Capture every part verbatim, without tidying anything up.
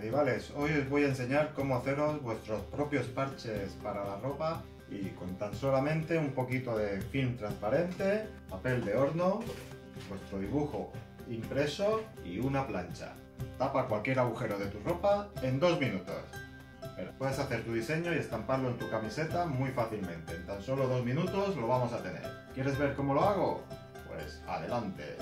Medievales, hoy os voy a enseñar cómo haceros vuestros propios parches para la ropa y con tan solamente un poquito de film transparente, papel de horno, vuestro dibujo impreso y una plancha. Tapa cualquier agujero de tu ropa en dos minutos. Pero puedes hacer tu diseño y estamparlo en tu camiseta muy fácilmente, en tan solo dos minutos lo vamos a tener. ¿Quieres ver cómo lo hago? Pues adelante.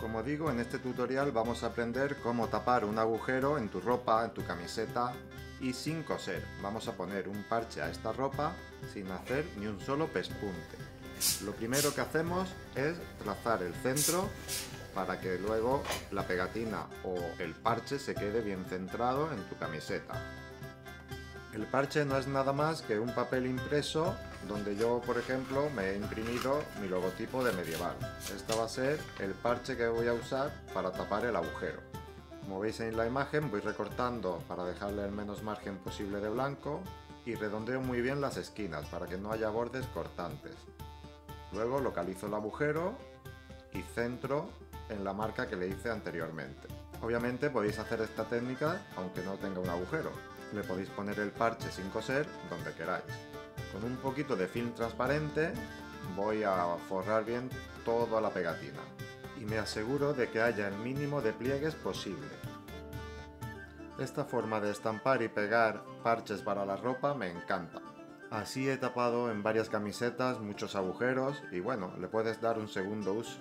Como digo, en este tutorial vamos a aprender cómo tapar un agujero en tu ropa, en tu camiseta y sin coser. Vamos a poner un parche a esta ropa sin hacer ni un solo pespunte. Lo primero que hacemos es trazar el centro para que luego la pegatina o el parche se quede bien centrado en tu camiseta. El parche no es nada más que un papel impreso donde yo, por ejemplo, me he imprimido mi logotipo de medieval. Este va a ser el parche que voy a usar para tapar el agujero. Como veis en la imagen, voy recortando para dejarle el menos margen posible de blanco y redondeo muy bien las esquinas para que no haya bordes cortantes. Luego localizo el agujero y centro en la marca que le hice anteriormente. Obviamente podéis hacer esta técnica aunque no tenga un agujero. Le podéis poner el parche sin coser donde queráis. Con un poquito de film transparente voy a forrar bien toda la pegatina y me aseguro de que haya el mínimo de pliegues posible. Esta forma de estampar y pegar parches para la ropa me encanta. Así he tapado en varias camisetas muchos agujeros y bueno, le puedes dar un segundo uso.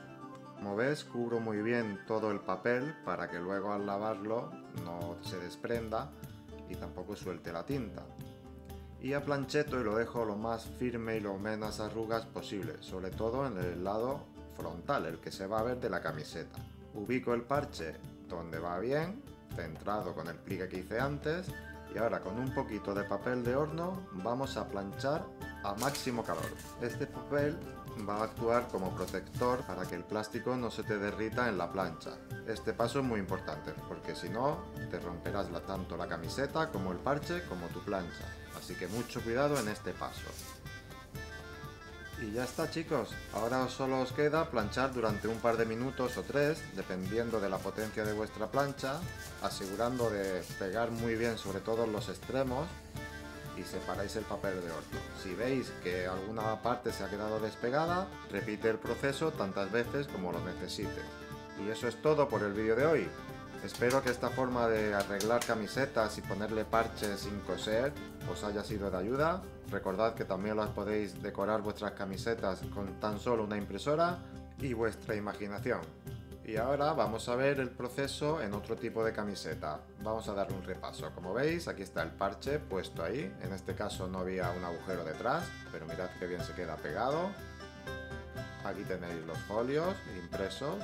Como ves, cubro muy bien todo el papel para que luego al lavarlo no se desprenda y tampoco suelte la tinta. Y aplancheto y lo dejo lo más firme y lo menos arrugas posible, sobre todo en el lado frontal, el que se va a ver de la camiseta. Ubico el parche donde va bien, centrado con el pliegue que hice antes, y ahora con un poquito de papel de horno vamos a planchar a máximo calor. Este papel va a actuar como protector para que el plástico no se te derrita en la plancha. Este paso es muy importante porque si no te romperás la, tanto la camiseta como el parche como tu plancha, así que mucho cuidado en este paso. Y ya está, chicos, ahora solo os queda planchar durante un par de minutos o tres, dependiendo de la potencia de vuestra plancha, asegurando de pegar muy bien sobre todo los extremos y separáis el papel de horno. Si veis que alguna parte se ha quedado despegada, repite el proceso tantas veces como lo necesites. Y eso es todo por el vídeo de hoy. Espero que esta forma de arreglar camisetas y ponerle parches sin coser os haya sido de ayuda. Recordad que también las podéis decorar vuestras camisetas con tan solo una impresora y vuestra imaginación. Y ahora vamos a ver el proceso en otro tipo de camiseta. Vamos a darle un repaso. Como veis, aquí está el parche puesto ahí. En este caso no había un agujero detrás, pero mirad qué bien se queda pegado. Aquí tenéis los folios impresos,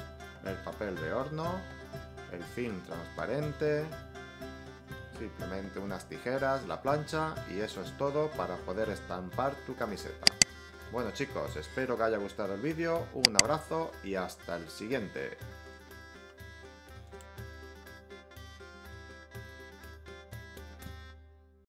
el papel de horno, el film transparente, simplemente unas tijeras, la plancha, y eso es todo para poder estampar tu camiseta. Bueno, chicos, espero que haya gustado el vídeo, un abrazo y hasta el siguiente.